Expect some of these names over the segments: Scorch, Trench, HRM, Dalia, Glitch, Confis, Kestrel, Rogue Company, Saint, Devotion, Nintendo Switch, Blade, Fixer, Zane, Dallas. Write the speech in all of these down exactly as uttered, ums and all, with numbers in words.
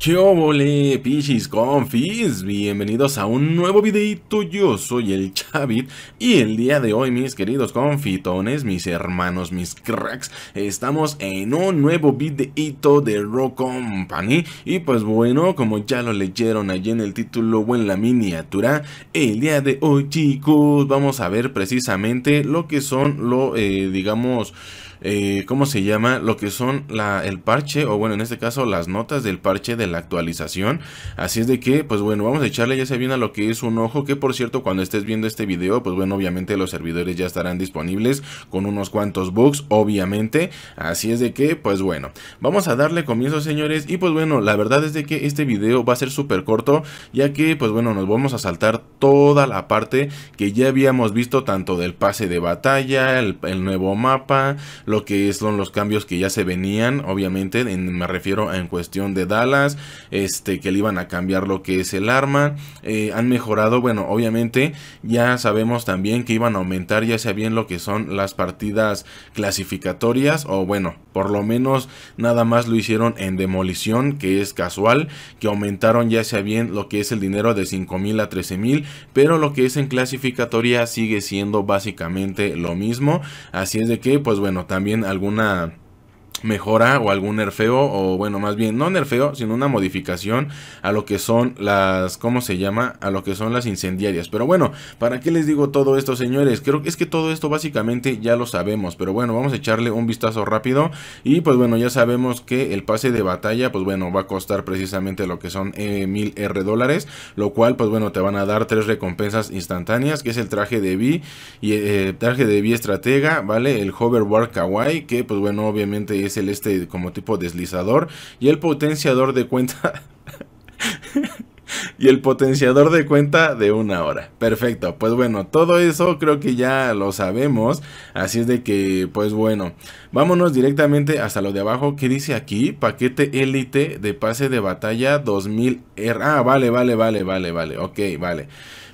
¡Qué obole, pichis confis! Bienvenidos a un nuevo videito. Yo soy el Chavit y el día de hoy, mis queridos confitones, mis hermanos, mis cracks, estamos en un nuevo videito de Rogue Company. Y pues bueno, como ya lo leyeron allí en el título o en la miniatura, el día de hoy, chicos, vamos a ver precisamente lo que son lo, eh, digamos... Eh, ¿cómo se llama? Lo que son la, el parche, o bueno, en este caso las notas del parche de la actualización. Así es de que, pues bueno, vamos a echarle ya se viene a lo que es un ojo, que por cierto, cuando estés viendo este video, pues bueno, obviamente los servidores ya estarán disponibles con unos cuantos bugs, obviamente. Así es de que, pues bueno, vamos a darle comienzo, señores. Y pues bueno, la verdad es de que este video va a ser súper corto, ya que, pues bueno, nos vamos a saltar toda la parte que ya habíamos visto, tanto del pase de batalla, el, el nuevo mapa, lo que son los cambios que ya se venían, obviamente, en, me refiero a en cuestión de Dallas, este, que le iban a cambiar lo que es el arma, eh, han mejorado, bueno, obviamente, ya sabemos también que iban a aumentar, ya sea bien lo que son las partidas clasificatorias, o bueno, por lo menos nada más lo hicieron en demolición, que es casual, que aumentaron ya sea bien lo que es el dinero de cinco mil a trece mil, pero lo que es en clasificatoria sigue siendo básicamente lo mismo. Así es de que, pues bueno, también también alguna mejora o algún nerfeo, o bueno, más bien no nerfeo, sino una modificación a lo que son las, ¿cómo se llama? A lo que son las incendiarias. Pero bueno, ¿para qué les digo todo esto, señores? Creo que es que todo esto básicamente ya lo sabemos, pero bueno, vamos a echarle un vistazo rápido. Y pues bueno, ya sabemos que el pase de batalla, pues bueno, va a costar precisamente lo que son eh, mil R dólares, lo cual, pues bueno, te van a dar tres recompensas instantáneas, que es el traje de Vi y eh, traje de Vi estratega, ¿vale? El hoverboard kawaii, que pues bueno, obviamente es es el este como tipo deslizador, y el potenciador de cuenta y el potenciador de cuenta de una hora. Perfecto, pues bueno, todo eso creo que ya lo sabemos. Así es de que, pues bueno, vámonos directamente hasta lo de abajo, que dice aquí, paquete élite de pase de batalla dos mil R. Ah, vale, vale, vale, vale, vale, ok, vale.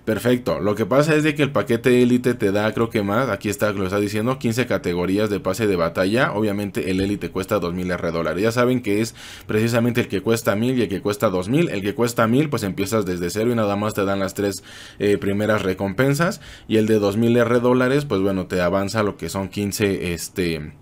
Perfecto, lo que pasa es de que el paquete élite te da, creo que más, aquí está, lo está diciendo, quince categorías de pase de batalla. Obviamente el élite cuesta dos mil R dólares, ya saben que es precisamente el que cuesta mil y el que cuesta dos mil. El que cuesta mil, pues empiezas desde cero y nada más te dan las tres eh, primeras recompensas, y el de dos mil R dólares, pues bueno, te avanza lo que son quince, este...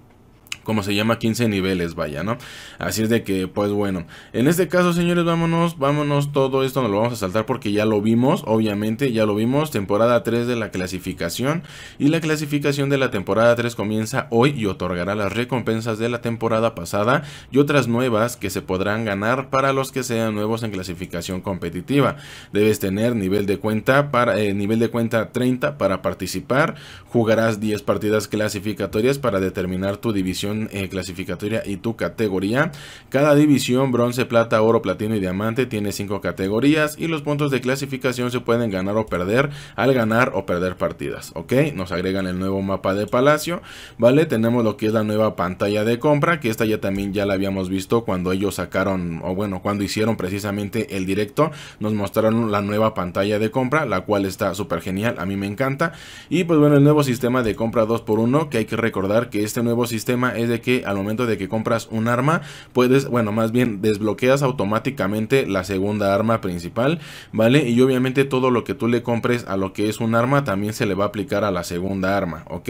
como se llama, quince niveles, vaya, ¿no? Así es de que, pues bueno, en este caso, señores, vámonos, vámonos, todo esto nos lo vamos a saltar porque ya lo vimos, obviamente, ya lo vimos, temporada tres de la clasificación, y la clasificación de la temporada tres comienza hoy y otorgará las recompensas de la temporada pasada y otras nuevas que se podrán ganar para los que sean nuevos en clasificación competitiva. Debes tener nivel de cuenta para eh, nivel de cuenta treinta para participar, jugarás diez partidas clasificatorias para determinar tu división Eh, clasificatoria y tu categoría. Cada división, bronce, plata, oro, platino y diamante, tiene cinco categorías, y los puntos de clasificación se pueden ganar o perder al ganar o perder partidas. Ok, nos agregan el nuevo mapa de palacio, vale, tenemos lo que es la nueva pantalla de compra, que esta ya también ya la habíamos visto cuando ellos sacaron, o bueno, cuando hicieron precisamente el directo, nos mostraron la nueva pantalla de compra, la cual está súper genial, a mí me encanta. Y pues bueno, el nuevo sistema de compra dos por uno, que hay que recordar que este nuevo sistema es es de que al momento de que compras un arma puedes, bueno, más bien desbloqueas automáticamente la segunda arma principal, ¿vale? Y obviamente todo lo que tú le compres a lo que es un arma también se le va a aplicar a la segunda arma, ¿ok?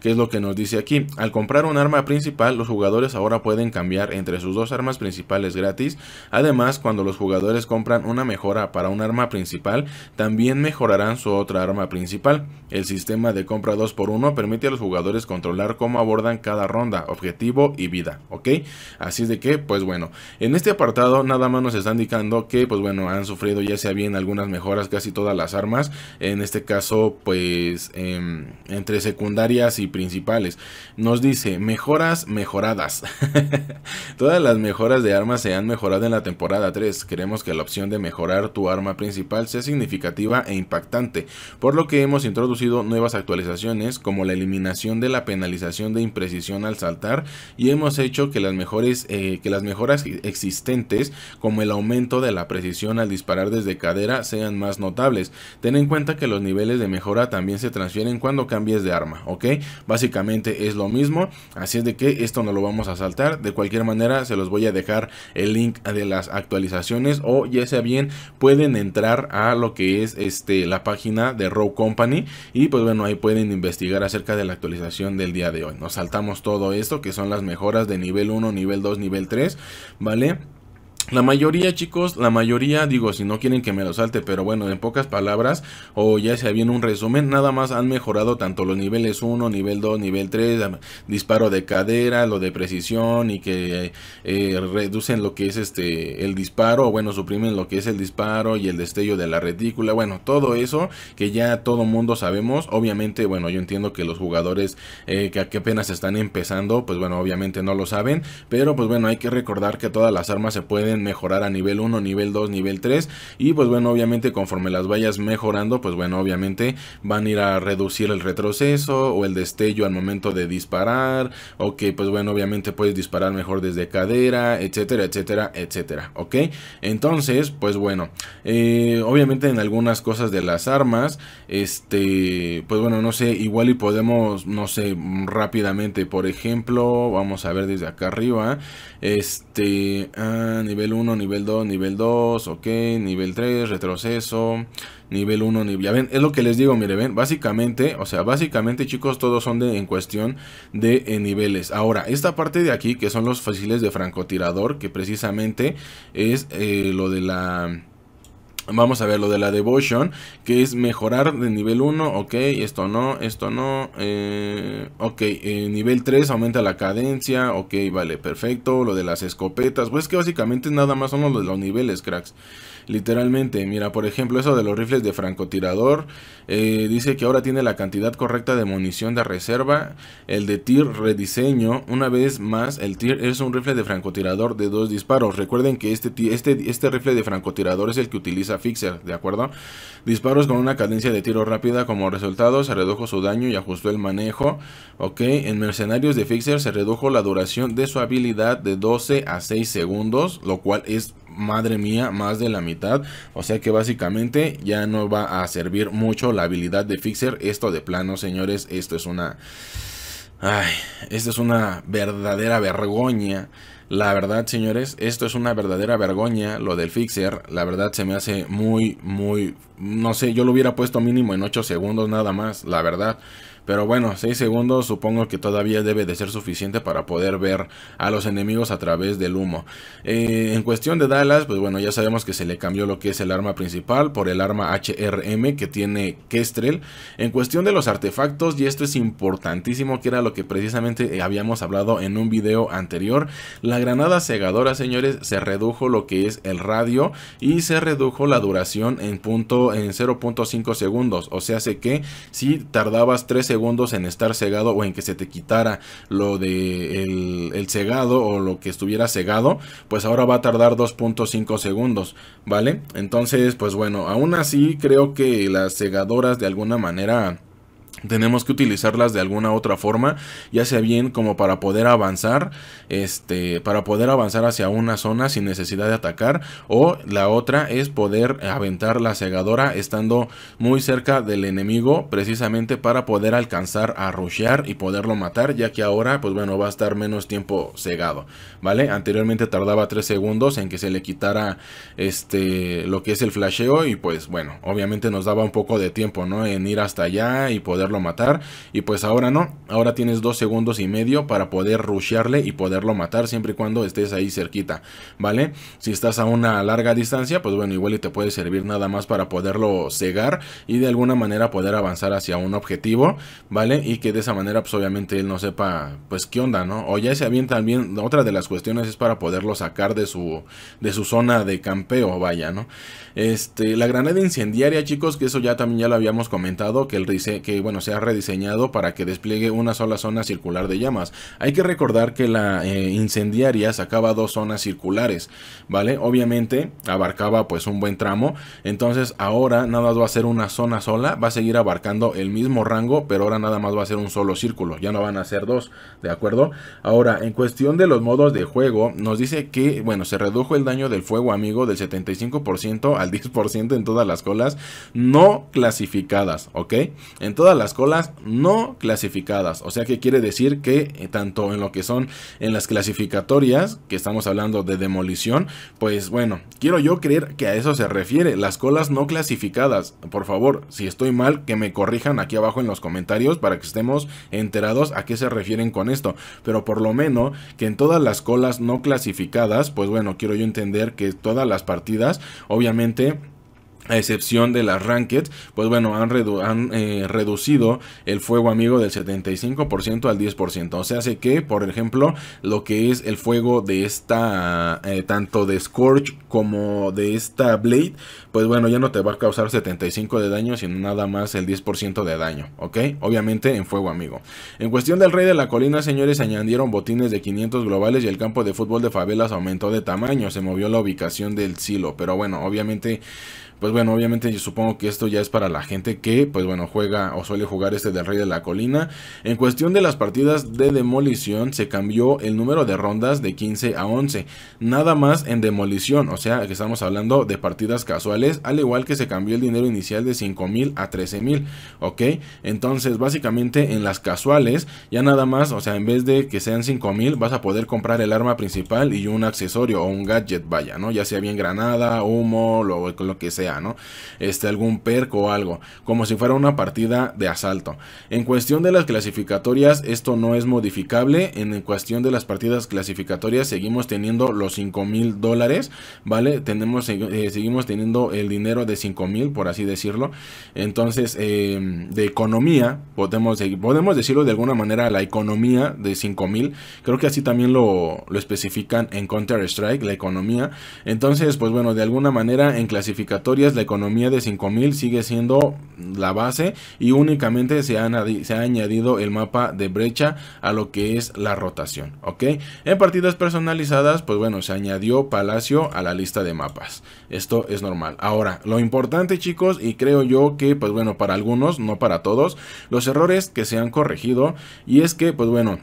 Que es lo que nos dice aquí. Al comprar un arma principal, los jugadores ahora pueden cambiar entre sus dos armas principales gratis. Además, cuando los jugadores compran una mejora para un arma principal, también mejorarán su otra arma principal. El sistema de compra dos por uno permite a los jugadores controlar cómo abordan cada ronda, objetivo y vida, ok. Así es de que, pues bueno, en este apartado nada más nos está indicando que, pues bueno, han sufrido ya sea bien algunas mejoras casi todas las armas, en este caso pues eh, entre secundarias y principales. Nos dice mejoras mejoradas. Todas las mejoras de armas se han mejorado en la temporada tres. Queremos que la opción de mejorar tu arma principal sea significativa e impactante, por lo que hemos introducido nuevas actualizaciones como la eliminación de la penalización de imprecisión al saltar implementar, y hemos hecho que las, mejores, eh, que las mejoras existentes, como el aumento de la precisión al disparar desde cadera, sean más notables. Ten en cuenta que los niveles de mejora también se transfieren cuando cambies de arma, ¿ok? Básicamente es lo mismo, así es de que esto no lo vamos a saltar. De cualquier manera se los voy a dejar el link de las actualizaciones, o ya sea bien pueden entrar a lo que es este la página de Rogue Company y pues bueno, ahí pueden investigar acerca de la actualización del día de hoy. Nos saltamos todo esto que son las mejoras de nivel uno, nivel dos, nivel tres, ¿vale? La mayoría, chicos, la mayoría, digo, si no quieren que me lo salte, pero bueno, en pocas palabras, o ya sea bien un resumen, nada más han mejorado tanto los niveles uno, nivel dos, nivel tres, disparo de cadera, lo de precisión y que eh, reducen lo que es este el disparo, o bueno, suprimen lo que es el disparo y el destello de la retícula, bueno, todo eso que ya todo mundo sabemos. Obviamente, bueno, yo entiendo que los jugadores eh, que, que apenas están empezando, pues bueno, obviamente no lo saben, pero pues bueno, hay que recordar que todas las armas se pueden mejorar a nivel uno, nivel dos, nivel tres, y pues bueno, obviamente conforme las vayas mejorando, pues bueno, obviamente van a ir a reducir el retroceso o el destello al momento de disparar, o que pues bueno, obviamente puedes disparar mejor desde cadera, etcétera, etcétera, etcétera, ok. Entonces pues bueno, eh, obviamente en algunas cosas de las armas, este pues bueno, no sé, igual y podemos, no sé, rápidamente, por ejemplo, vamos a ver desde acá arriba, este ah, nivel nivel uno, nivel dos, nivel dos, ok, nivel tres, retroceso, nivel uno, nivel, ya ven, es lo que les digo, mire, ven, básicamente, o sea, básicamente, chicos, todos son de, en cuestión de eh, niveles. Ahora, esta parte de aquí, que son los fusiles de francotirador, que precisamente es eh, lo de la... Vamos a ver lo de la Devotion, que es mejorar de nivel uno, ok, esto no, esto no, eh, ok, eh, nivel tres aumenta la cadencia, ok, vale, perfecto. Lo de las escopetas, pues que básicamente nada más son los, los niveles, cracks, literalmente. Mira, por ejemplo, eso de los rifles de francotirador, eh, dice que ahora tiene la cantidad correcta de munición de reserva. El de tir rediseño, una vez más, el tir es un rifle de francotirador de dos disparos. Recuerden que este, este, este rifle de francotirador es el que utiliza Fixer, ¿de acuerdo? Disparos con una cadencia de tiro rápida. Como resultado, se redujo su daño y ajustó el manejo. Ok, en mercenarios de Fixer se redujo la duración de su habilidad de doce a seis segundos, lo cual es, madre mía, más de la mitad. O sea que básicamente ya no va a servir mucho la habilidad de Fixer. Esto de plano, señores, esto es una... Ay, esto es una verdadera vergüenza. La verdad, señores, esto es una verdadera vergüenza, lo del Fixer. La verdad se me hace muy, muy... No sé, yo lo hubiera puesto mínimo en ocho segundos nada más, la verdad. Pero bueno, seis segundos supongo que todavía debe de ser suficiente para poder ver a los enemigos a través del humo. Eh, en cuestión de Dallas, pues bueno, ya sabemos que se le cambió lo que es el arma principal por el arma H R M que tiene Kestrel. En cuestión de los artefactos, y esto es importantísimo, que era lo que precisamente habíamos hablado en un video anterior, la La granada segadora, señores, se redujo lo que es el radio y se redujo la duración en punto en cero punto cinco segundos. O sea, sé que si tardabas tres segundos en estar cegado o en que se te quitara lo de el, el cegado o lo que estuviera cegado, pues ahora va a tardar dos punto cinco segundos, ¿vale? Entonces, pues bueno, aún así creo que las segadoras de alguna manera... tenemos que utilizarlas de alguna otra forma, ya sea bien como para poder avanzar, este, para poder avanzar hacia una zona sin necesidad de atacar, o la otra es poder aventar la segadora estando muy cerca del enemigo, precisamente para poder alcanzar a rushear y poderlo matar, ya que ahora, pues bueno, va a estar menos tiempo cegado, ¿vale? Anteriormente tardaba tres segundos en que se le quitara este, lo que es el flasheo, y pues bueno, obviamente nos daba un poco de tiempo, ¿no? En ir hasta allá y poderlo matar, y pues ahora no, ahora tienes dos segundos y medio para poder rushearle y poderlo matar, siempre y cuando estés ahí cerquita, ¿vale? Si estás a una larga distancia, pues bueno, igual y te puede servir nada más para poderlo cegar y de alguna manera poder avanzar hacia un objetivo, ¿vale? Y que de esa manera, pues obviamente él no sepa, pues qué onda, ¿no? O ya sea bien también, otra de las cuestiones es para poderlo sacar de su, de su zona de campeo, vaya, ¿no? Este, la granada incendiaria, chicos, que eso ya también ya lo habíamos comentado, que él dice que, bueno, bueno, se ha rediseñado para que despliegue una sola zona circular de llamas. Hay que recordar que la eh, incendiaria sacaba dos zonas circulares, ¿vale? Obviamente abarcaba pues un buen tramo, entonces ahora nada más va a ser una zona sola, va a seguir abarcando el mismo rango, pero ahora nada más va a ser un solo círculo, ya no van a ser dos, ¿de acuerdo? Ahora, en cuestión de los modos de juego, nos dice que, bueno, se redujo el daño del fuego amigo del setenta y cinco por ciento al diez por ciento en todas las colas no clasificadas, ¿ok? En todas las colas no clasificadas, o sea que quiere decir que eh, tanto en lo que son en las clasificatorias, que estamos hablando de demolición, pues bueno, quiero yo creer que a eso se refiere, las colas no clasificadas. Por favor, si estoy mal, que me corrijan aquí abajo en los comentarios para que estemos enterados a qué se refieren con esto, pero por lo menos que en todas las colas no clasificadas, pues bueno, quiero yo entender que todas las partidas, obviamente a excepción de las ranked, pues bueno, han, redu han eh, reducido el fuego amigo del setenta y cinco por ciento al diez por ciento. O sea, hace que, por ejemplo, lo que es el fuego de esta, eh, tanto de Scorch como de esta Blade, pues bueno, ya no te va a causar setenta y cinco de daño, sino nada más el diez por ciento de daño, ¿ok? Obviamente en fuego amigo. En cuestión del Rey de la Colina, señores, añadieron botines de quinientos globales y el campo de fútbol de favelas aumentó de tamaño, se movió la ubicación del silo, pero bueno, obviamente... Pues bueno, obviamente yo supongo que esto ya es para la gente que, pues bueno, juega o suele jugar este del Rey de la Colina. En cuestión de las partidas de demolición, se cambió el número de rondas de quince a once. Nada más en demolición, o sea que estamos hablando de partidas casuales, al igual que se cambió el dinero inicial de cinco mil a trece mil, ¿ok? Entonces, básicamente en las casuales, ya nada más, o sea, en vez de que sean cinco mil, vas a poder comprar el arma principal y un accesorio o un gadget, vaya, ¿no? Ya sea bien granada, humo, lo, lo que sea, ¿no? Este, algún perk o algo, como si fuera una partida de asalto. En cuestión de las clasificatorias, esto no es modificable. En cuestión de las partidas clasificatorias, seguimos teniendo los cinco mil dólares, ¿vale? Tenemos, eh, seguimos teniendo el dinero de cinco mil, por así decirlo. Entonces, eh, de economía, podemos, podemos decirlo de alguna manera, la economía de cinco mil. Creo que así también lo, lo especifican en Counter-Strike, la economía. Entonces, pues bueno, de alguna manera en clasificatorias la economía de cinco mil sigue siendo la base y únicamente se ha, se ha añadido el mapa de brecha a lo que es la rotación, ¿ok? En partidas personalizadas, pues bueno, se añadió Palacio a la lista de mapas. Esto es normal. Ahora, lo importante, chicos, y creo yo que, pues bueno, para algunos, no para todos, los errores que se han corregido, y es que, pues bueno,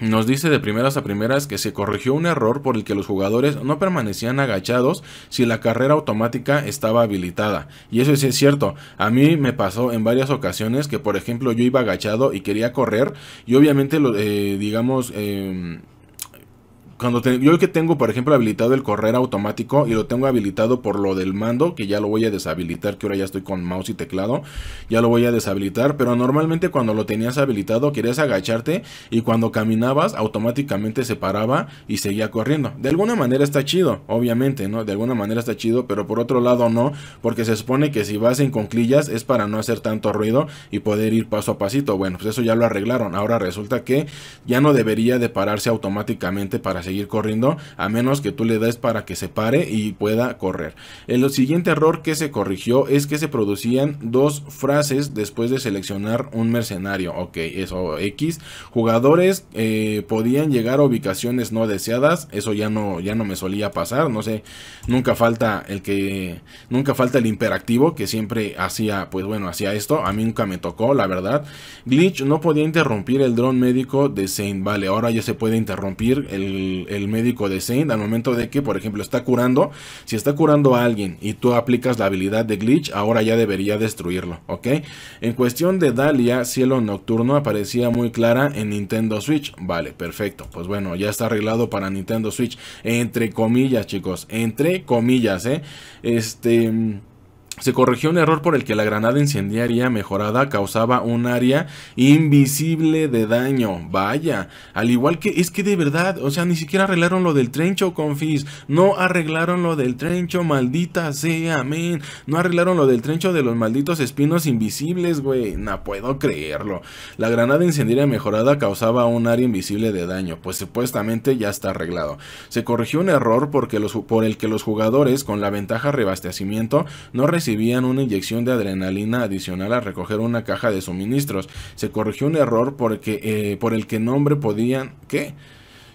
nos dice de primeras a primeras que se corrigió un error por el que los jugadores no permanecían agachados si la carrera automática estaba habilitada. Y eso sí es cierto, a mí me pasó en varias ocasiones que, por ejemplo, yo iba agachado y quería correr y obviamente, eh, digamos... Eh, Cuando te, yo que tengo, por ejemplo, habilitado el correr automático y lo tengo habilitado por lo del mando, que ya lo voy a deshabilitar, que ahora ya estoy con mouse y teclado, ya lo voy a deshabilitar, pero normalmente cuando lo tenías habilitado querías agacharte y cuando caminabas automáticamente se paraba y seguía corriendo. De alguna manera está chido, obviamente, ¿no? De alguna manera está chido, pero por otro lado no, porque se supone que si vas en cuclillas es para no hacer tanto ruido y poder ir paso a pasito. Bueno, pues eso ya lo arreglaron, ahora resulta que ya no debería de pararse automáticamente para seguir corriendo, a menos que tú le des para que se pare y pueda correr. El siguiente error que se corrigió es que se producían dos frases después de seleccionar un mercenario. Ok, eso X. Jugadores eh, podían llegar a ubicaciones no deseadas. Eso ya no, ya no me solía pasar. No sé, nunca falta el que, nunca falta el imperactivo que siempre hacía, pues bueno, hacía esto. A mí nunca me tocó, la verdad. Glitch no podía interrumpir el dron médico de Saint. Vale, ahora ya se puede interrumpir el el médico de Zane al momento de que, por ejemplo, está curando. Si está curando a alguien y tú aplicas la habilidad de Glitch, ahora ya debería destruirlo, ¿ok? En cuestión de Dalia, Cielo Nocturno aparecía muy clara en Nintendo Switch. Vale, perfecto, pues bueno, ya está arreglado para Nintendo Switch, entre comillas, chicos, entre comillas, ¿eh? Este... Se corrigió un error por el que la granada incendiaria mejorada causaba un área invisible de daño. Vaya, al igual que, es que de verdad, o sea, ni siquiera arreglaron lo del trencho, confis. No arreglaron lo del trencho, maldita sea, amén. No arreglaron lo del trencho de los malditos espinos invisibles, güey. No puedo creerlo. La granada incendiaria mejorada causaba un área invisible de daño. Pues supuestamente ya está arreglado. Se corrigió un error porque los, por el que los jugadores con la ventaja reabastecimiento no recibieron recibían una inyección de adrenalina adicional al recoger una caja de suministros. Se corrigió un error porque, eh, por el que nombre podían... ¿Qué?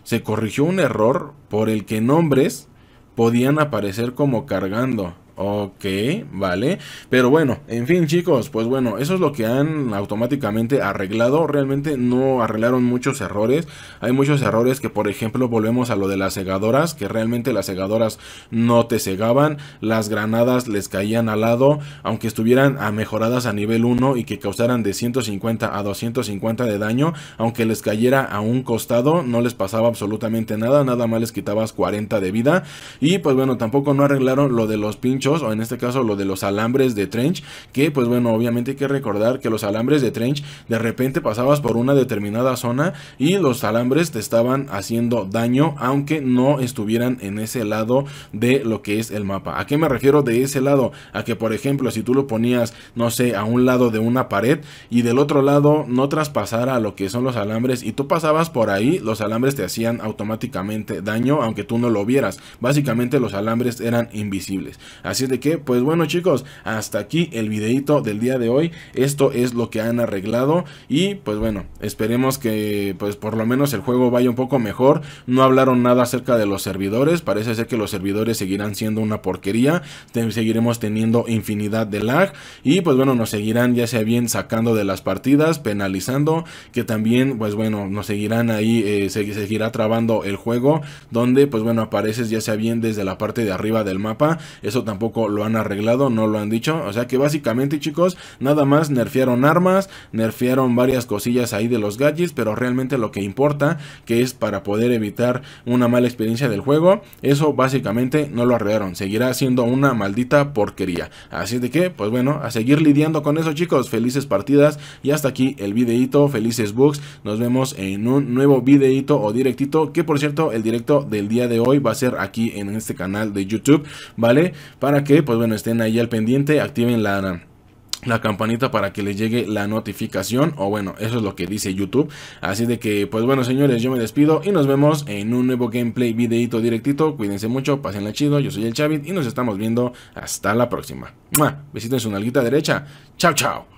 Se corrigió un error por el que nombres podían aparecer como cargando. Ok, vale, pero bueno, en fin chicos, pues bueno, eso es lo que han automáticamente arreglado. Realmente no arreglaron muchos errores. Hay muchos errores que, por ejemplo, volvemos a lo de las segadoras, que realmente las segadoras no te segaban, las granadas les caían al lado, aunque estuvieran a mejoradas a nivel uno y que causaran de ciento cincuenta a doscientos cincuenta de daño, aunque les cayera a un costado, no les pasaba absolutamente nada, nada más les quitabas cuarenta de vida. Y pues bueno, tampoco no arreglaron lo de los pinches, o en este caso lo de los alambres de Trench, que pues bueno, obviamente hay que recordar que los alambres de Trench, de repente pasabas por una determinada zona y los alambres te estaban haciendo daño aunque no estuvieran en ese lado de lo que es el mapa. ¿A qué me refiero de ese lado? A que, por ejemplo, si tú lo ponías, no sé, a un lado de una pared y del otro lado no traspasara lo que son los alambres y tú pasabas por ahí, los alambres te hacían automáticamente daño aunque tú no lo vieras. Básicamente los alambres eran invisibles. Así es de que, pues bueno chicos, hasta aquí el videito del día de hoy. Esto es lo que han arreglado y pues bueno, esperemos que pues por lo menos el juego vaya un poco mejor. No hablaron nada acerca de los servidores, parece ser que los servidores seguirán siendo una porquería, seguiremos teniendo infinidad de lag y pues bueno, nos seguirán ya sea bien sacando de las partidas, penalizando, que también pues bueno, nos seguirán ahí, eh, se seguirá trabando el juego, donde pues bueno, apareces ya sea bien desde la parte de arriba del mapa. Eso también tampoco lo han arreglado, no lo han dicho. O sea que básicamente chicos, nada más nerfearon armas, nerfearon varias cosillas ahí de los gadgets, pero realmente lo que importa, que es para poder evitar una mala experiencia del juego, eso básicamente no lo arreglaron, seguirá siendo una maldita porquería. Así de que, pues bueno, a seguir lidiando con eso chicos, felices partidas y hasta aquí el videito, felices bugs, nos vemos en un nuevo videito o directito, que por cierto, el directo del día de hoy va a ser aquí en este canal de YouTube, ¿vale? Para que, pues bueno, estén ahí al pendiente, activen la, la campanita para que les llegue la notificación, o bueno, eso es lo que dice YouTube. Así de que, pues bueno, señores, yo me despido y nos vemos en un nuevo gameplay, videito directito. Cuídense mucho, pásenla chido, yo soy el Chavit y nos estamos viendo hasta la próxima. ¡Mua! Besito en su nalguita derecha. Chao, chao.